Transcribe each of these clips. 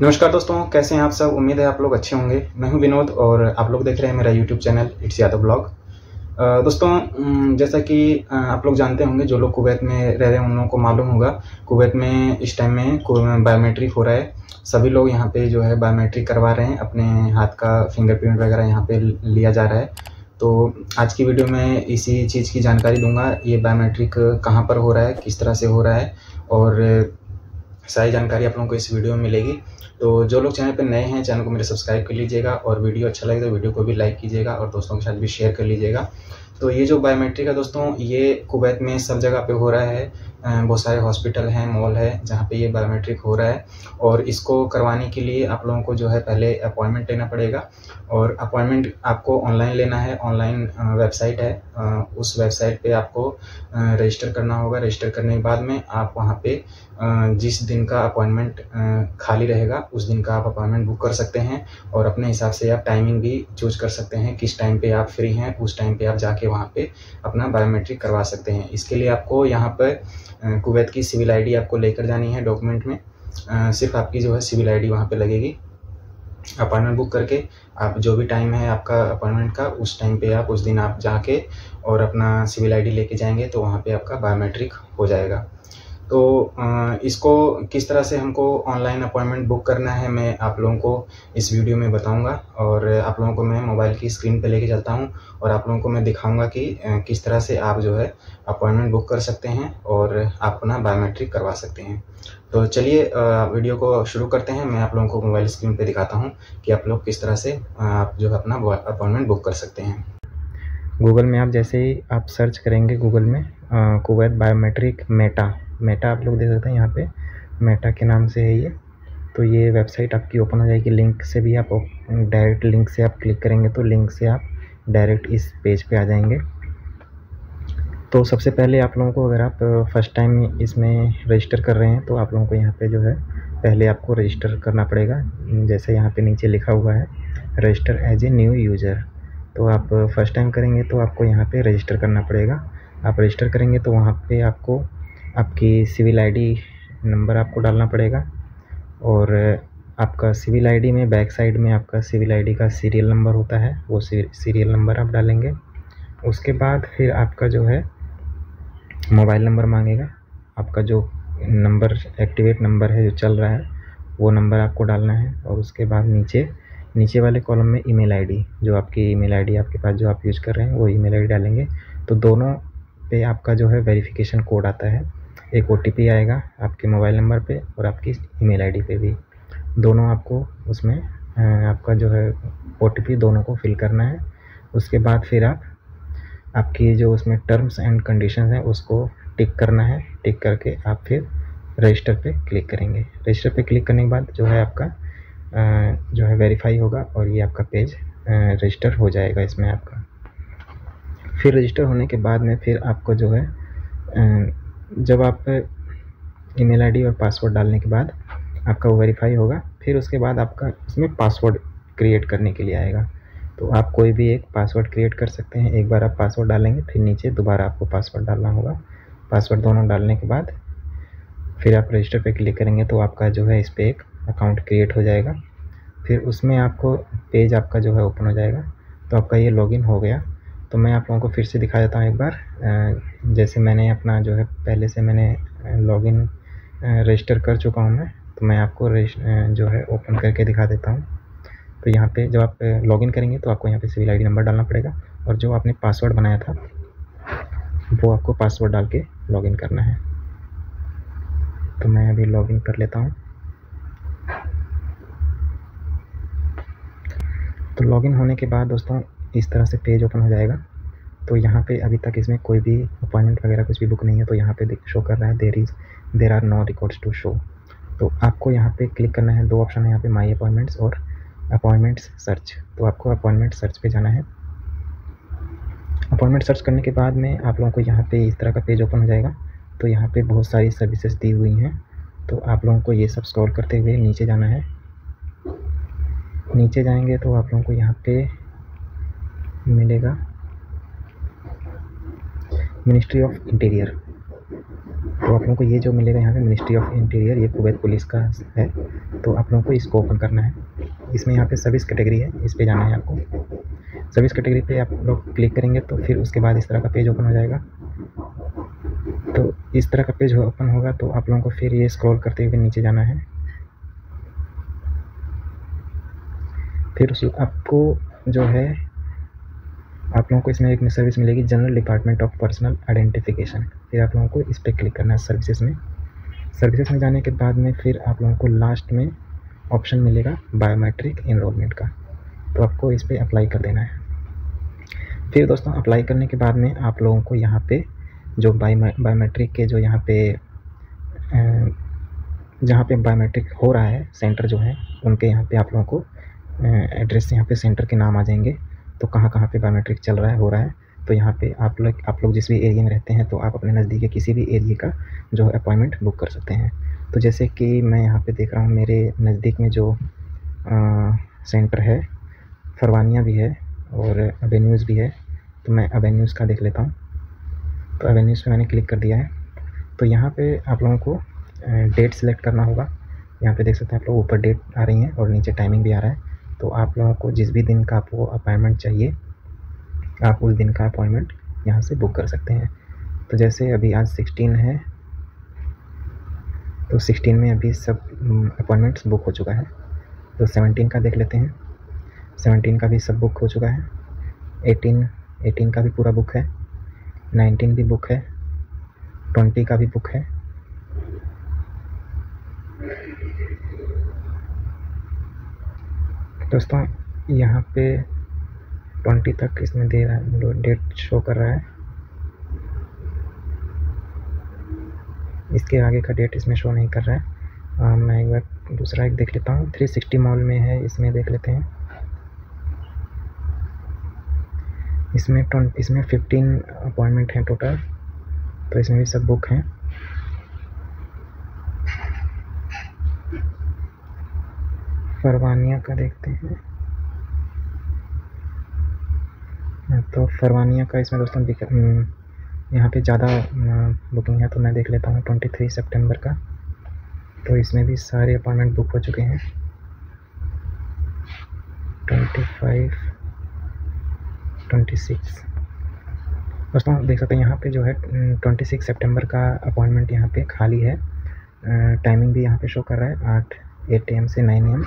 नमस्कार दोस्तों, कैसे हैं आप सब। उम्मीद है आप लोग अच्छे होंगे। मैं हूं विनोद और आप लोग देख रहे हैं मेरा YouTube channel it's Yadav blog. दोस्तों, जैसा कि आप लोग जानते होंगे, जो लोग कुवैत में रह रहे हैं उन लोगों को मालूम होगा, कुवैत में इस टाइम में बायोमेट्रिक हो रहा है। सभी लोग यहाँ पे जो है बायोमेट्रिक करवा रहे हैं, अपने हाथ का फिंगरप्रिंट वगैरह यहाँ पे लिया जा रहा है। तो आज की वीडियो में इसी चीज़ की जानकारी दूंगा, ये बायोमेट्रिक कहाँ पर हो रहा है, किस तरह से हो रहा है, और सारी जानकारी आप लोगों को इस वीडियो में मिलेगी। तो जो लोग चैनल पर नए हैं, चैनल को मेरे सब्सक्राइब कर लीजिएगा, और वीडियो अच्छा लगे तो वीडियो को भी लाइक कीजिएगा और दोस्तों के साथ भी शेयर कर लीजिएगा। तो ये जो बायोमेट्रिक है दोस्तों, ये कुवैत में सब जगह पे हो रहा है। बहुत सारे हॉस्पिटल हैं, मॉल है, जहाँ पे ये बायोमेट्रिक हो रहा है। और इसको करवाने के लिए आप लोगों को जो है पहले अपॉइंटमेंट लेना पड़ेगा, और अपॉइंटमेंट आपको ऑनलाइन लेना है। ऑनलाइन वेबसाइट है, उस वेबसाइट पे आपको रजिस्टर करना होगा। रजिस्टर करने के बाद में आप वहाँ पे जिस दिन का अपॉइंटमेंट खाली रहेगा उस दिन का आप अपॉइंटमेंट बुक कर सकते हैं, और अपने हिसाब से आप टाइमिंग भी चूज कर सकते हैं, किस टाइम पे आप फ्री हैं उस टाइम पे आप जाके वहाँ पे अपना बायोमेट्रिक करवा सकते हैं। इसके लिए आपको यहाँ पर कुवैत की सिविल आईडी आपको लेकर जानी है डॉक्यूमेंट में। सिर्फ आपकी जो है सिविल आईडी वहाँ पे लगेगी। अपॉइंटमेंट बुक करके आप जो भी टाइम है आपका अपॉइंटमेंट का, उस टाइम पे आप उस दिन आप जाके और अपना सिविल आईडी लेके जाएंगे, तो वहाँ पे आपका बायोमेट्रिक हो जाएगा। तो इसको किस तरह से हमको ऑनलाइन अपॉइंटमेंट बुक करना है, मैं आप लोगों को इस वीडियो में बताऊंगा, और आप लोगों को मैं मोबाइल की स्क्रीन पे लेके चलता हूं और आप लोगों को मैं दिखाऊंगा कि किस तरह से आप जो है अपॉइंटमेंट बुक कर सकते हैं और आप अपना बायोमेट्रिक करवा सकते हैं। तो चलिए वीडियो को शुरू करते हैं। मैं आप लोगों को मोबाइल स्क्रीन पर दिखाता हूँ कि आप लोग किस तरह से आप जो है अपना अपॉइंटमेंट बुक कर सकते हैं। गूगल में आप जैसे ही आप सर्च करेंगे गूगल में कुवैत बायोमेट्रिक मेटा आप लोग देख सकते हैं, यहाँ पे मेटा के नाम से है ये। तो ये वेबसाइट आपकी ओपन हो जाएगी। लिंक से भी आप डायरेक्ट लिंक से आप क्लिक करेंगे तो लिंक से आप डायरेक्ट इस पेज पे आ जाएंगे। तो सबसे पहले आप लोगों को, अगर आप फर्स्ट टाइम इसमें रजिस्टर कर रहे हैं तो आप लोगों को यहाँ पे जो है पहले आपको रजिस्टर करना पड़ेगा। जैसे यहाँ पे नीचे लिखा हुआ है register as a new user, तो आप फर्स्ट टाइम करेंगे तो आपको यहाँ पे रजिस्टर करना पड़ेगा। आप रजिस्टर करेंगे तो वहाँ पे आपको आपकी सिविल आईडी नंबर आपको डालना पड़ेगा, और आपका सिविल आईडी में बैक साइड में आपका सिविल आईडी का सीरियल नंबर होता है, वो सीरियल नंबर आप डालेंगे। उसके बाद फिर आपका जो है मोबाइल नंबर मांगेगा, आपका जो नंबर एक्टिवेट नंबर है जो चल रहा है वो नंबर आपको डालना है। और उसके बाद नीचे वाले कॉलम में ईमेल आईडी, जो आपकी ईमेल आईडी आपके पास जो आप यूज़ कर रहे हैं वो ईमेल आईडी डालेंगे। तो दोनों पे आपका जो है वेरिफिकेशन कोड आता है, एक ओटीपी आएगा आपके मोबाइल नंबर पे और आपकी ईमेल आईडी पे भी। दोनों आपको उसमें आपका जो है ओटीपी दोनों को फिल करना है। उसके बाद फिर आपकी जो उसमें टर्म्स एंड कंडीशन हैं उसको टिक करना है। टिक करके आप फिर रजिस्टर पे क्लिक करेंगे। रजिस्टर पे क्लिक करने के बाद जो है आपका जो है वेरीफाई होगा और ये आपका पेज रजिस्टर हो जाएगा। इसमें आपका फिर रजिस्टर होने के बाद में फिर आपको जो है जब आप ईमेल आईडी और पासवर्ड डालने के बाद आपका वो वेरीफाई होगा। फिर उसके बाद आपका इसमें पासवर्ड क्रिएट करने के लिए आएगा, तो आप कोई भी एक पासवर्ड क्रिएट कर सकते हैं। एक बार आप पासवर्ड डालेंगे फिर नीचे दोबारा आपको पासवर्ड डालना होगा। पासवर्ड दोनों डालने के बाद फिर आप रजिस्टर पर क्लिक करेंगे तो आपका जो है इस पर एक अकाउंट क्रिएट हो जाएगा। फिर उसमें आपको पेज आपका जो है ओपन हो जाएगा। तो आपका ये लॉगिन हो गया। तो मैं आप लोगों को फिर से दिखा देता हूँ एक बार। जैसे मैंने अपना जो है पहले से मैंने लॉगिन रजिस्टर कर चुका हूँ मैं, तो मैं आपको जो है ओपन करके दिखा देता हूँ। तो यहाँ पे जब आप लॉगिन करेंगे तो आपको यहाँ पे सिविल आईडी नंबर डालना पड़ेगा, और जो आपने पासवर्ड बनाया था वो आपको पासवर्ड डाल के लॉगिन करना है। तो मैं अभी लॉगिन कर लेता हूँ। तो लॉगिन होने के बाद दोस्तों इस तरह से पेज ओपन हो जाएगा। तो यहाँ पे अभी तक इसमें कोई भी अपॉइंटमेंट वगैरह कुछ भी बुक नहीं है। तो यहाँ पे शो कर रहा है there are no records to show. तो आपको यहाँ पे क्लिक करना है। दो ऑप्शन है यहाँ पे, माय अपॉइंटमेंट्स और अपॉइंटमेंट्स सर्च। तो आपको अपॉइंटमेंट सर्च पे जाना है। अपॉइंटमेंट सर्च करने के बाद में आप लोगों को यहाँ पे इस तरह का पेज ओपन हो जाएगा। तो यहाँ पे बहुत सारी सर्विसेज दी हुई हैं, तो आप लोगों को ये सब स्क्रॉल करते हुए नीचे जाना है। नीचे जाएंगे तो आप लोगों को यहाँ पे मिलेगा मिनिस्ट्री ऑफ इंटीरियर। तो आप लोगों को ये जो मिलेगा यहाँ पे मिनिस्ट्री ऑफ इंटीरियर, ये कुवैत पुलिस का है। तो आप लोगों को इसको ओपन करना है। इसमें यहाँ पे सर्विस कैटेगरी है, इस पे जाना है आपको। सर्विस कैटेगरी पे आप लोग क्लिक करेंगे तो फिर उसके बाद इस तरह का पेज ओपन हो जाएगा। तो इस तरह का पेज ओपन होगा तो आप लोगों को फिर ये स्क्रॉल करते हुए नीचे जाना है। फिर आपको जो है आप लोगों को इसमें एक सर्विस मिलेगी general department of personal identification. फिर आप लोगों को इस पर क्लिक करना है सर्विसेज में। सर्विसेज में जाने के बाद में फिर आप लोगों को लास्ट में ऑप्शन मिलेगा बायोमेट्रिक इनरोलमेंट का, तो आपको इस पर अप्लाई कर देना है। फिर दोस्तों अप्लाई करने के बाद में आप लोगों को यहाँ पे जो बायोमेट्रिक के जो यहाँ पे जहाँ पर बायोमेट्रिक हो रहा है सेंटर जो है उनके यहाँ पर आप लोगों को एड्रेस यहाँ पर सेंटर के नाम आ जाएंगे। तो कहाँ पे बायोमेट्रिक चल रहा है हो रहा है, तो यहाँ पे आप लोग जिस भी एरिया में रहते हैं तो आप अपने नज़दीक किसी भी एरिया का जो है अपॉइंटमेंट बुक कर सकते हैं। तो जैसे कि मैं यहाँ पे देख रहा हूँ मेरे नज़दीक में जो सेंटर है फरवानिया भी है और एवेन्यूज़ भी है, तो मैं एवेन्यूज़ का देख लेता हूँ। तो एवेन्यूज़ पर मैंने क्लिक कर दिया है। तो यहाँ पर आप लोगों को डेट सेलेक्ट करना होगा। यहाँ पर देख सकते हैं आप लोग ऊपर डेट आ रही है और नीचे टाइमिंग भी आ रहा है। तो आप लोगों को जिस भी दिन का आपको अपॉइंटमेंट चाहिए आप उस दिन का अपॉइंटमेंट यहाँ से बुक कर सकते हैं। तो जैसे अभी आज 16 है तो 16 में अभी सब अपॉइंटमेंट्स बुक हो चुका है। तो 17 का देख लेते हैं, 17 का भी सब बुक हो चुका है। 18 का भी पूरा बुक है, 19 भी बुक है, 20 का भी बुक है। दोस्तों यहाँ पे 20 तक इसमें दे रहा है, डेट शो कर रहा है। इसके आगे का डेट इसमें शो नहीं कर रहा है। मैं एक बार दूसरा एक देख लेता हूँ। 360 मॉल में है, इसमें देख लेते हैं। इसमें 15 अपॉइंटमेंट हैं टोटल, तो इसमें भी सब बुक हैं। फरवानिया का देखते हैं। तो फरवानिया का इसमें दोस्तों यहाँ पे ज़्यादा बुकिंग है, तो मैं देख लेता हूँ 23 सितंबर का। तो इसमें भी सारे अपॉइंटमेंट बुक हो चुके हैं। 25, 26 दोस्तों देख सकते हैं यहाँ पे जो है 26 सितंबर का अपॉइंटमेंट यहाँ पे खाली है। टाइमिंग भी यहाँ पे शो कर रहा है 8 AM से 9 AM।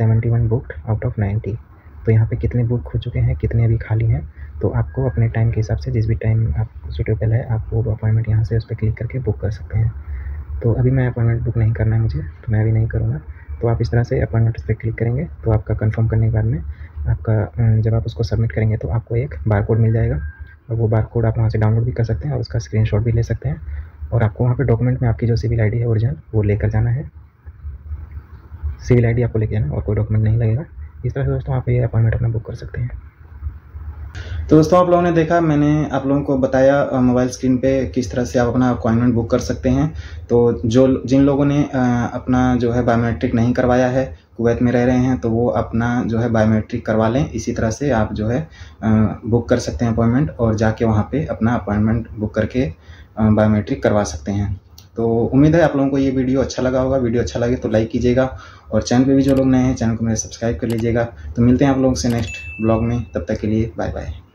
71 booked out of 90। तो यहाँ पे कितने बुक हो चुके हैं, कितने अभी खाली हैं, तो आपको अपने टाइम के हिसाब से जिस भी टाइम आप सूटेबल है आप वो अपॉइंटमेंट यहाँ से उस पर क्लिक करके बुक कर सकते हैं। तो अभी मैं अपॉइंटमेंट बुक नहीं करना है मुझे, तो मैं अभी नहीं करूँगा। तो आप इस तरह से अपॉइंटमेंट उस पर क्लिक करेंगे तो आपका कन्फर्म करने के बाद में आपका जब आप उसको सबमिट करेंगे तो आपको एक बारकोड मिल जाएगा और वो बारकोड आप वहाँ से डाउनलोड भी कर सकते हैं और उसका स्क्रीनशॉट भी ले सकते हैं। और आपको वहाँ पर डॉक्यूमेंट में आपकी जो सिविल ID है ओरिजिनल वो लेकर जाना है। सिविल ID आपको लेके जाना और कोई डॉक्यूमेंट नहीं लगेगा। इस तरह से दोस्तों आप ये अपॉइंटमेंट अपना बुक कर सकते हैं। तो दोस्तों आप लोगों ने देखा, मैंने आप लोगों को बताया मोबाइल स्क्रीन पे किस तरह से आप अपना अपॉइंटमेंट बुक कर सकते हैं। तो जिन लोगों ने अपना जो है बायोमेट्रिक नहीं करवाया है, कुवैत में रह रहे हैं, तो वो अपना जो है बायोमेट्रिक करवा लें। इसी तरह से आप जो है बुक कर सकते हैं अपॉइंटमेंट और जाके वहाँ पर अपना अपॉइंटमेंट बुक करके बायोमेट्रिक करवा सकते हैं। तो उम्मीद है आप लोगों को ये वीडियो अच्छा लगा होगा। वीडियो अच्छा लगे तो लाइक कीजिएगा और चैनल पे भी जो लोग नए हैं चैनल को मेरे सब्सक्राइब कर लीजिएगा। तो मिलते हैं आप लोगों से नेक्स्ट ब्लॉग में, तब तक के लिए बाय बाय।